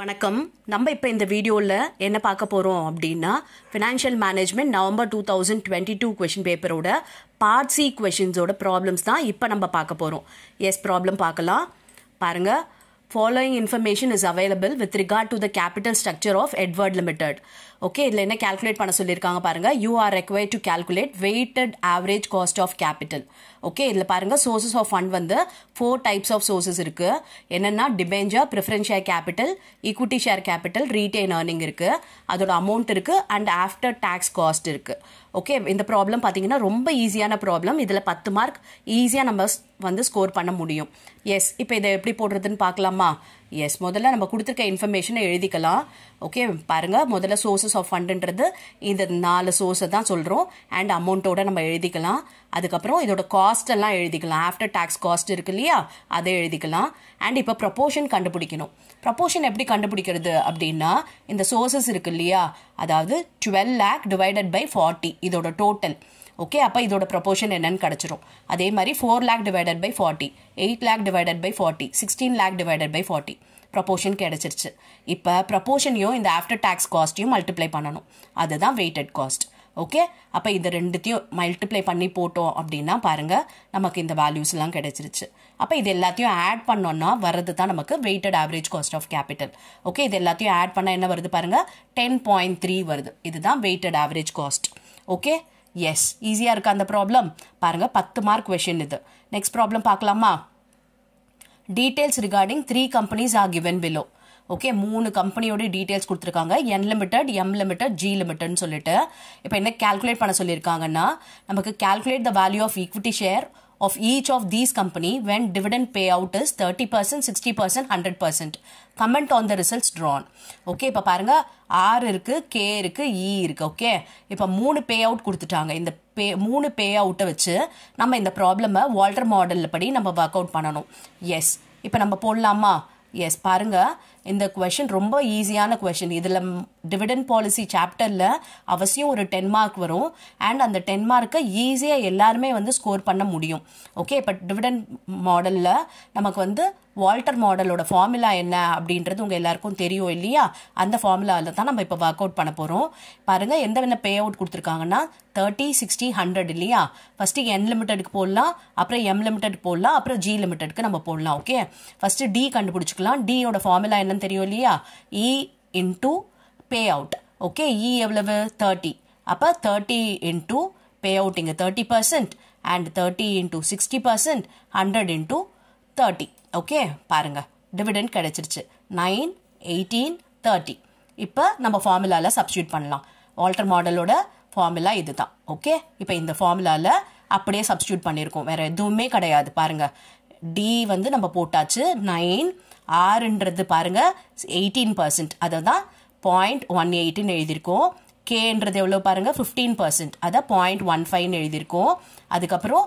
வணக்கம். நம்ம இப்போ இந்த வீடியோல என்ன பார்க்க போறோம் அப்படினா ஃபைனான்ஷியல் மேனேஜ்மென்ட் நவம்பர் 2022 क्वेश्चन பேப்பரோட பார்ட் சி क्वेश्चंसோட ப்ராப்ளம்ஸ் தான் இப்போ நம்ம பார்க்க போறோம். எஸ் ப்ராப்ளம் பார்க்கலாம். பாருங்க, following information is available with regard to the capital structure of Edward Limited. Okay, idla enna calculate panna sollirukanga parunga. You are required to calculate weighted average cost of capital. Okay, idla parunga sources of fund vanda four types of sources irukku. Enna na debenture, preference share capital, equity share capital, retained earning irukku, adoda amount irukku, and after tax cost irukku. Okay, indha problem pathina romba easy ana problem. Idla 10 mark easy ah namas வந்து score பண்ண முடியும். S, இப்போ இதை எப்படி போடுறதுன்னு பார்க்கலாமா? S, முதல்ல நம்ம கொடுத்துருக்க இன்ஃபர்மேஷனை எழுதிக்கலாம். ஓகே பாருங்க, முதல்ல சோர்ஸஸ் ஆஃப் ஃபண்ட்ன்றது இந்த 4 சோர்ஸை தான் சொல்கிறோம். அண்ட் அமௌண்ட்டோட நம்ம எழுதிக்கலாம். அதுக்கப்புறம் இதோட காஸ்ட் எல்லாம் எழுதிக்கலாம். ஆஃப்டர் டேக்ஸ் காஸ்ட் இருக்கு இல்லையா, அதை எழுதிக்கலாம். அண்ட் இப்போ ப்ரொபோஷன் கண்டுபிடிக்கணும். ப்ரொபோஷன் எப்படி கண்டுபிடிக்கிறது அப்படின்னா, இந்த சோர்ஸஸ் இருக்கு இல்லையா, அதாவது 12 lakh divided by 40 இதோட டோட்டல். ஓகே, அப்போ இதோட ப்ரொபோஷன் என்னன்னு கிடச்சிரும். அதே மாதிரி 4 lakh divided by 40, 8 lakh divided by 40, 16 lakh divided by 40 proportion கிடச்சிருச்சு. இப்போ ப்ரொபோஷனையும் இந்த ஆஃப்டர் டேக்ஸ் காஸ்ட்டையும் மல்டிப்ளை பண்ணணும். அதுதான் வெயிட்டட் காஸ்ட். ஓகே, அப்போ இதை ரெண்டுத்தையும் மல்டிப்ளை பண்ணி போட்டோம் அப்படின்னா பாருங்கள், நமக்கு இந்த வேல்யூஸ்லாம் கிடச்சிருச்சு. அப்போ இது எல்லாத்தையும் ஆட் பண்ணோன்னா வர்றது தான் நமக்கு weighted average cost of capital. Okay, இது எல்லாத்தையும் ஆட் பண்ணால் என்ன வருது பாருங்கள், 10.3 வருது. இதுதான் weighted average cost. Okay, yes, ஈஸியாக இருக்கா அந்த ப்ராப்ளம்? பாருங்கள், 10 மார்க் கொஷின் இது. நெக்ஸ்ட் ப்ராப்ளம் பார்க்கலாமா? Details regarding 3 companies are given below. Okay, 3 கம்பெனியோட டீட்டெயில்ஸ் கொடுத்துருக்காங்க. N Limited, M Limited, G Limitedன்னு சொல்லிட்டு இப்போ என்ன கேல்குலேட் பண்ண சொல்லியிருக்காங்கன்னா, நமக்கு calculate the value of equity share of each of these company when dividend payout is 30%, 60%, 100%. Comment on the results drawn. Okay, இப்போ பாருங்க, R இருக்கு, K இருக்கு, E இருக்கு. ஓகே, இப்போ 3 பே அவுட் கொடுத்துட்டாங்க. இந்த 3 பே அவுட்டை வச்சு நம்ம இந்த ப்ராப்ளமை வால்டர் மாடலில் படி நம்ம ஒர்க் அவுட் பண்ணணும். எஸ், இப்போ நம்ம போடலாமா? எஸ் பாருங்க, இந்த கொஷின் ரொம்ப ஈஸியான கொஷின். இதில் டிவிடெண்ட் பாலிசி சாப்டரில் அவசியம் ஒரு 10 மார்க் வரும். அண்ட் அந்த 10 மார்க்கை ஈஸியாக எல்லாருமே வந்து ஸ்கோர் பண்ண முடியும். ஓகே, இப்போ டிவிடெண்ட் மாடலில் நமக்கு வந்து வால்டர் மாடலோட ஃபார்முலா என்ன அப்படின்றது உங்கள் எல்லாருக்கும் தெரியும் இல்லையா? அந்த ஃபார்முலாவில் தான் நம்ம இப்போ ஒர்க் அவுட் பண்ண போகிறோம். பாருங்கள், எந்த வேணா பே அவுட் கொடுத்துருக்காங்கன்னா 30, 60, 100 இல்லையா? ஃபஸ்ட்டு என் லிமிட்டெடுக்கு போடலாம், அப்புறம் எம் லிமிட்டெட் போடலாம், அப்புறம் ஜி லிமிட்டெடுக்கு நம்ம போடலாம். ஓகே, ஃபஸ்ட்டு டி கண்டுபிடிச்சிக்கலாம். டியோட ஃபார்முலா என்னன்னு தெரியும் இல்லையா? E into pay out. Okay, E எவ்வளவு? 30. அப்போ 30 இன்டூ பே அவுட், இங்கே 30% அண்ட் 30 இன்டூ 60%, 100 இன்டூ 30. ஓகே பாருங்க, டிவிடெண்ட் கிடைச்சிருச்சு 9, 18, 30. இப்போ நம்ம ஃபார்முலாவில் சப்ஸ்டியூட் பண்ணலாம். வால்டர் மாடலோட ஃபார்முலா இது தான். ஓகே, இப்போ இந்த ஃபார்முலாவில் அப்படியே சப்ஸ்டியூட் பண்ணியிருக்கோம், வேறு எதுவுமே கிடையாது. பாருங்கள், டி வந்து நம்ம போட்டாச்சு 9, ஆறுன்றது பாருங்கள் 18%, அதை தான் 0.18 எழுதியிருக்கோம். கேன்றது எவ்வளோ பாருங்கள், 15%, அதை 0.15 எழுதியிருக்கோம். அதுக்கப்புறம்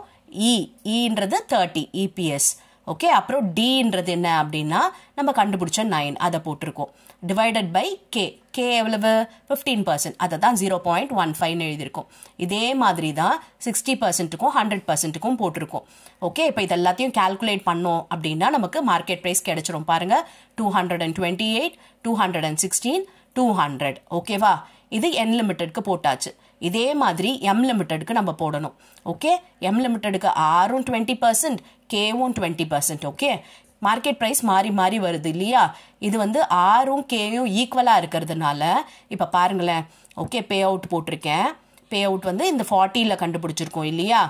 ஈன்றது 30 இபிஎஸ். ஓகே, அப்புறம் டின்றது என்ன அப்படின்னா நம்ம கண்டுபிடிச்ச 9, அதை போட்டிருக்கோம். Divided by K. கே எவ்வளவு? 15%, அதை தான் 0.15 எழுதியிருக்கோம். இதே மாதிரி தான் 60%க்கும் 100%க்கும் போட்டிருக்கோம். ஓகே, இப்போ இது எல்லாத்தையும் கேல்குலேட் பண்ணோம் அப்படின்னா நமக்கு மார்க்கெட் ப்ரைஸ் கிடைச்சிரும். பாருங்கள், 228, 216, 200. ஓகேவா, இது என் லிமிட்டெடுக்கு போட்டாச்சு. இதே மாதிரி எம் லிமிட்டெடுக்கு நம்ம போடணும். ஓகே, எம் லிமிட்டெடுக்கு ஆறும் 20%, கேவும் 20%. ஓகே, மார்க்கெட் ப்ரைஸ் மாறி மாறி வருது இல்லையா? இது வந்து ஆறும் கேயும் ஈக்குவலாக இருக்கிறதுனால இப்போ பாருங்களேன். ஓகே, பே அவுட் போட்டிருக்கேன். பே அவுட் வந்து இந்த 40ல் கண்டுபிடிச்சிருக்கோம் இல்லையா?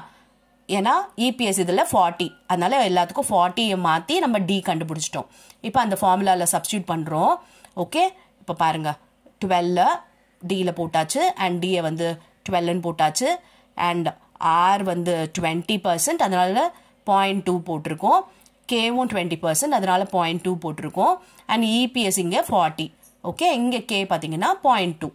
ஏன்னா இபிஎஸ் இதில் 40, அதனால் எல்லாத்துக்கும் 40யை மாற்றி நம்ம டி கண்டுபிடிச்சிட்டோம். இப்போ அந்த ஃபார்முலாவில் சப்ஸ்டியூட் பண்ணுறோம். ஓகே, இப்போ பாருங்கள், 12 டியில் போட்டாச்சு அண்ட் டியை வந்து 12ன்னு போட்டாச்சு. அண்ட் ஆர் வந்து 20%, அதனால் 0.2 போட்டிருக்கோம். கேவும் 20%, அதனால் 0.2 போட்டிருக்கோம். அண்ட் இபிஎஸ் இங்கே 40. ஓகே, இங்கே கே பார்த்தீங்கன்னா 0.2.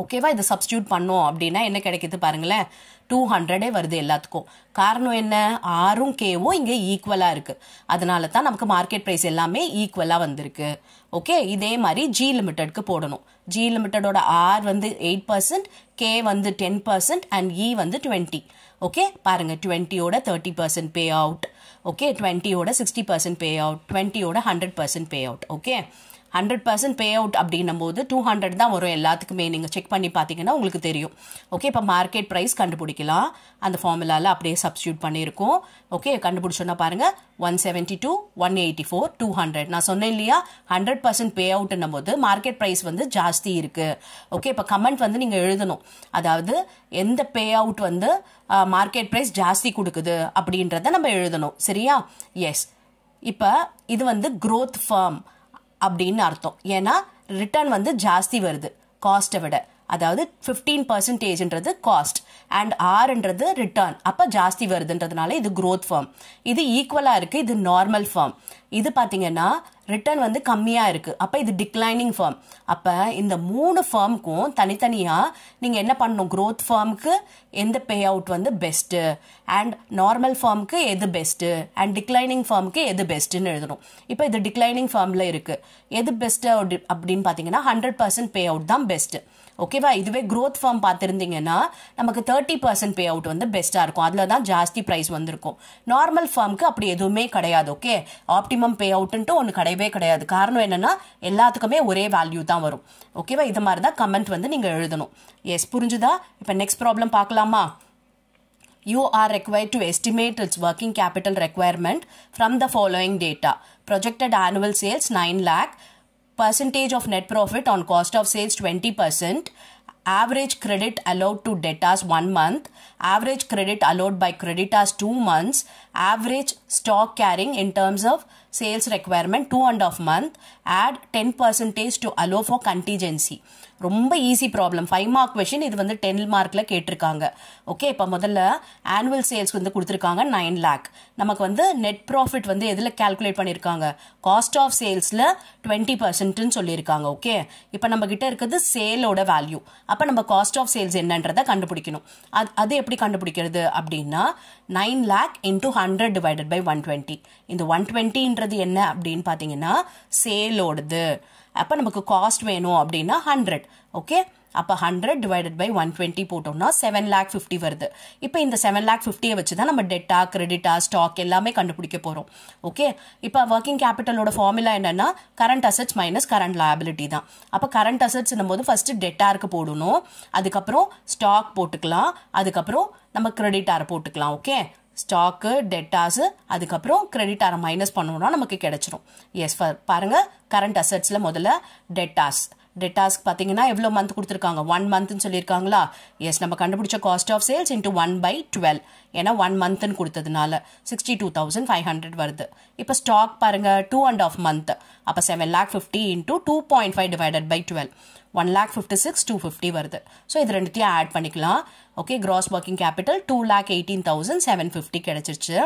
ஓகேவா, இதை சப்ஸ்டியூட் பண்ணோம் அப்படின்னா என்ன கிடைக்கிது பாருங்களேன், 200 வருது எல்லாத்துக்கும். காரணம் என்ன? ஆறும் கேவும் இங்கே ஈக்குவலாக இருக்குது, அதனால தான் நமக்கு மார்க்கெட் ப்ரைஸ் எல்லாமே ஈக்குவலாக வந்திருக்கு. ஓகே, இதே மாதிரி ஜி லிமிட்டெடுக்கு போடணும். ஜி லிமிட்டெடோட ஆர் வந்து 8%, கே வந்து 10% அண்ட் இ வந்து 20. ஓகே பாருங்கள், 20யோட 30% பே அவுட். ஓகே, 20யோட 60% பே அவுட், 20யோட 100% பே அவுட். ஓகே, 100% payout அப்படினும் போது 200 தான் வரும் எல்லாத்துக்குமே. நீங்க செக் பண்ணி பாத்தீங்கன்னா உங்களுக்கு தெரியும். ஓகே, இப்ப மார்க்கெட் பிரைஸ் கண்டுபிடிக்கலாம். அந்த ஃபார்முலால அப்படியே சப்ஸ்டிட்யூட் பண்ணிருக்கோம். ஓகே, கண்டுபிடிச்சோம்னா பாருங்க 172 184 200. நான் சொன்னேன் இல்லையா 100% payoutனும் போது மார்க்கெட் பிரைஸ் வந்து ಜಾಸ್ತಿ இருக்கு. ஓகே, இப்ப கமெண்ட் வந்து நீங்க எழுதணும். அதாவது எந்த payout வந்து மார்க்கெட் பிரைஸ் ಜಾಸ್ತಿ கொடுக்குது அப்படின்றதை நம்ம எழுதணும். சரியா? எஸ். இப்ப இது வந்து growth firm அப்படின அர்த்தம். ஏனா ரிட்டர்ன் வந்து ಜಾಸ್ತಿ வருது காஸ்ட விட. அதாவது 15% ன்றது காஸ்ட் and r ன்றது ரிட்டர்ன். அப்ப ಜಾಸ್ತಿ வருதுன்றதனால இது growth firm. இது ஈக்குவலா இருக்கு, இது நார்மல் firm. இது பாத்தீங்கன்னா ரிட்டர்ன் வந்து கம்மியா இருக்கு. அப்ப இது டிக்ளைனிங் firm. அப்ப இந்த மூணு firmக்கும் தனித்தனியா நீங்க என்ன பண்ணனும்? growth firmக்கு எந்த payout வந்து best and normal firmக்கு எது best and declining firmக்கு எது best ன்னு எழுதணும். இப்போ இது declining firmல இருக்கு. எது best அப்படினு பாத்தீங்கன்னா 100% payout தான் best. ஓகேவா? இதுவே growth firm பாத்திருந்தீங்கன்னா நமக்கு 30% payout வந்து பெஸ்டா இருக்கும். அதுல தான் ಜಾಸ್ತಿ price வந்திருக்கும். normal firmக்கு அப்படி எதுமே கிடையாது. ஓகே, optimum payout ன்னு ஒன்னு கிடையவே கிடையாது. காரணம் என்னன்னா எல்லாத்துக்குமே ஒரே value தான் வரும். ஓகேவா? இத மாதிரி தான் கமெண்ட் வந்து நீங்க எழுதணும். Yes, புரிஞ்சுதா? இப்போ next problem பார்க்கலாமா? You are required to estimate its working capital requirement from the following data. Projected annual sales 9 lakh. Percentage of net profit on cost of sales 20%, average credit allowed to debtors 1 month, average credit allowed by creditors 2 months, average stock carrying in terms of sales requirement 2.5 months, add 10% to allow for contingency. ரொம்ப easy problem. 5 mark question. இது வந்து 10 மார்க்ல கேட்டிருக்காங்க. Okay, இப்ப முதல்ல annual sales வந்து கொடுத்திருக்காங்க 9 lakh. நமக்கு வந்து net profit வந்து எதில கால்குலேட் பண்ணிருக்காங்க? cost of salesல 20% ன்னு சொல்லிருக்காங்க. ஓகே, இப்போ நம்ம கிட்ட இருக்குது சேலோட வேல்யூ. அப்ப நம்ம cost of sales என்னன்றதை கண்டுபிடிக்கணும். அது எப்படி கண்டுபிடிக்கிறது அப்படினா 9 lakh into 100 divided by 120. இந்த 120ன்றது என்ன அப்படினு பாத்தீங்கன்னா சேலோடது. அப்ப நமக்கு காஸ்ட் வேணும் அப்படினா 100. ஓகே, அப்ப 100 divided by 120 போட்டோம்னா 7,50,000 வருது. இப்போ இந்த 7,50,000 வச்சு தான் நம்ம டெட்டா, கிரெடிட்டா, ஸ்டாக் எல்லாமே கண்டுபிடிக்க போறோம். ஓகே, இப்போ வர்க்கிங் கேபிட்டலோட ஃபார்முலா என்னன்னா current assets minus current liability தான். அப்ப கரண்ட் அசெட்ஸ்னும் போது ஃபர்ஸ்ட் டெட்டார்க்கு போடணும். அதுக்கு அப்புறம் ஸ்டாக் போட்டுக்கலாம். அதுக்கு அப்புறம் நம்ம கிரெடிட்டார் போட்டுக்கலாம். ஓகே, stock, debtors, அதுக்கு அப்புறம் creditor minus பண்ணோம்னா நமக்கு கிடைச்சிரும். Yes, பாருங்க current assetsல முதல்ல debtors. debtors பாத்தீங்கன்னா எவ்வளவு மந்த் கொடுத்திருக்காங்க? 1 month ன்னு சொல்லிருக்காங்களா? Yes, நம்ம கண்டுபிடிச்ச cost of sales into 1/12. ஏனா 1 month ன்னு கொடுத்ததனால 62,500 வருது. இப்போ stock பாருங்க 2.5 month. அப்ப 7,50,000 into 2.5 divided by 12. 1,56,250 வருது. சோ இது ரெண்டுத்தையும் ஆட் பண்ணிக்கலாம். ஓகே, கிராஸ் வர்க்கிங் கேபிட்டல் 2,18,750 கிடைச்சிருச்சு.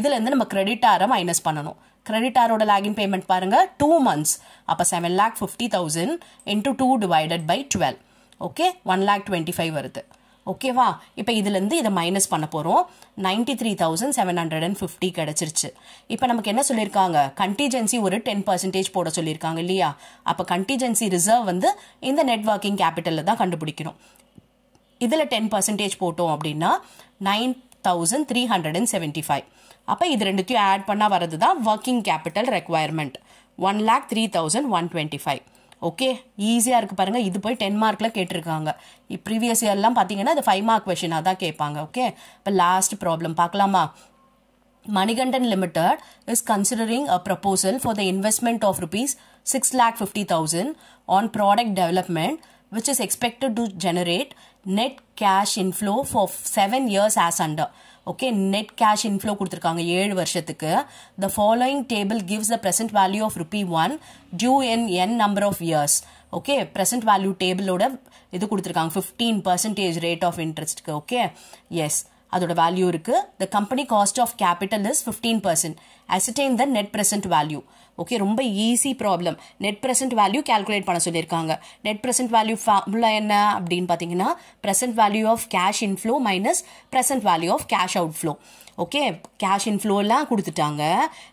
இதுல இருந்து நம்ம கிரெடிட்டார மைனஸ் பண்ணனும். கிரெடிட்டாரோட லாகின் பேமெண்ட் பாருங்க 2 months. அப்ப 7,50,000 into 2 divided by 12. ஓகே, 1,25,000 வருது. ஓகேவா? இப்போ இதுல இருந்து இத மைனஸ் பண்ண போறோம். 93,750 கிடைச்சிருச்சு. இப்போ நமக்கு என்ன சொல்லிருக்காங்க? கண்டிஜென்சி ஒரு 10% போட சொல்லிருக்காங்க இல்லையா? அப்ப கண்டிஜென்சி ரிசர்வ் வந்து இந்த நெட் வர்க்கிங் கேபிட்டல்ல தான் கண்டுபிடிக்கணும். இதுல 10% போட்டோம் அப்படினா 9,375. அப்ப இது ரெண்டுத்தையும் ஆட் பண்ணா வரது தான் வர்க்கிங் கேபிட்டல் ரெக்வயர்மென்ட் 1,03,125. ஓகே, ஈஸியா இருக்கு பாருங்க. இது போய் 10 மார்க்ல கேட்டிருக்காங்க. ப்ரீவியஸ் இயர் எல்லாம் பாத்தீங்கன்னா இது 5 மார்க் क्वेश्चन அதான் கேட்பாங்க. ஓகே, இப்ப லாஸ்ட் ப்ராப்ளம் பார்க்கலாமா? Manigandan Limited is considering a proposal for the investment of rupees 6,50,000 on product development, which is expected to generate net cash inflow for 7 years as under. Okay, net cash inflow கொடுத்திருக்காங்க 7 வருஷத்துக்கு. The following table gives the present value of rupee 1 due in n number of years. Okay, present value table ஓட இது கொடுத்திருக்காங்க 15% rate of interest க்கு. Okay, yes, அதோட value இருக்கு. The company cost of capital is 15%. Ascertain the net present value. Okay, ரொம்ப easy problem. Net present value calculate பண்ண சொல்லிருக்காங்க. Net present value formula என்ன அப்படினு பாத்தீங்கன்னா present value of cash inflow minus present value of cash outflow. Okay, cash inflow எல்லாம் கொடுத்துட்டாங்க.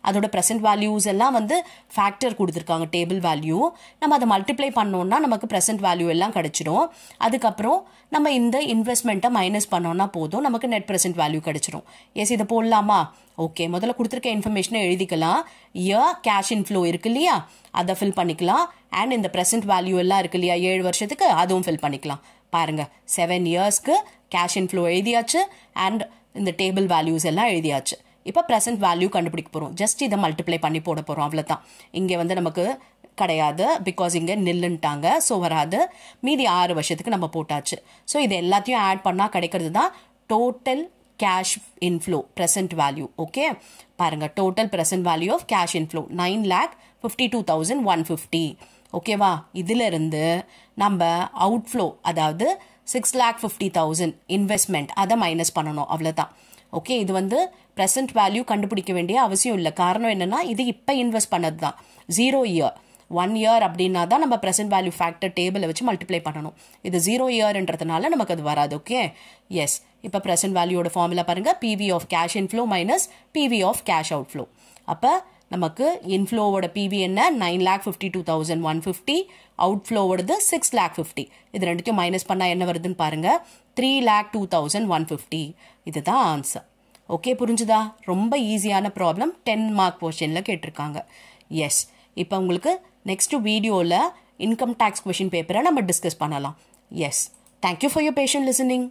அதோட present values எல்லாம் வந்து ஃபேக்டர் கொடுத்திருக்காங்க டேபிள் வேல்யூ. நம்ம அதை மல்டிப்ளை பண்ணோம்னா நமக்கு பிரசன்ட் வேல்யூ எல்லாம் கிடைச்சிடும். அதுக்கப்புறம் நம்ம இந்த இன்வெஸ்ட்மெண்ட்டை மைனஸ் பண்ணோம்னா போதும், நமக்கு நெட் பிரசன்ட் வேல்யூ கிடைச்சிடும். எஸ், இதை போடலாமா? Okay, முதல்ல கொடுத்திருக்க இன்ஃபர்மேஷனை எழுதிக்கலாம். Year cash inflow இருக்கு இல்லையா, அத fill பண்ணிக்கலாம். And இந்த present value எல்லாம் இருக்கு இல்லையா 7 வருஷத்துக்கு, அதுவும் fill பண்ணிக்கலாம். பாருங்க 7 years க்கு cash inflow எழுதியாச்சு and இந்த table values எல்லாம் எழுதியாச்சு. இப்ப present value கண்டுபிடிக்க போறோம். Just இத multiply பண்ணி போட போறோம் அவ்வளவுதான். இங்க வந்து நமக்கு கடையாது because இங்க நில்லுட்டாங்க சோ வராது. மீதி 6 வருஷத்துக்கு நம்ம போட்டாச்சு. சோ இத எல்லாத்தையும் ஆட் பண்ணா கிடைக்கிறதுதான் total cash inflow present value. Okay, paranga total present value of cash inflow 9,52,150. Okay va, idhila irundhu namba outflow adavadhu 6,50,000 investment adha minus pananum avladha. Okay, idu vandu present value kandupidikka vendiya avasiyam illa, kaaranam enna na idu ipa invest pannadha 0 year 1 year appadina da namba present value factor table vechi multiply pananum, idu 0 year endradhanaala namakku adu varadhu. Okay, yes. Now, present value of the formula is PV of cash inflow minus PV of cash outflow. Now, inflow of PV is 9,52,150. Outflow is 6,50,000. This is minus 3,02,150. This is the answer. Okay, Purunjada, very easy problem. 10 mark question. Yes. Now, next video, income tax question paper. Yes. Thank you for your patient listening.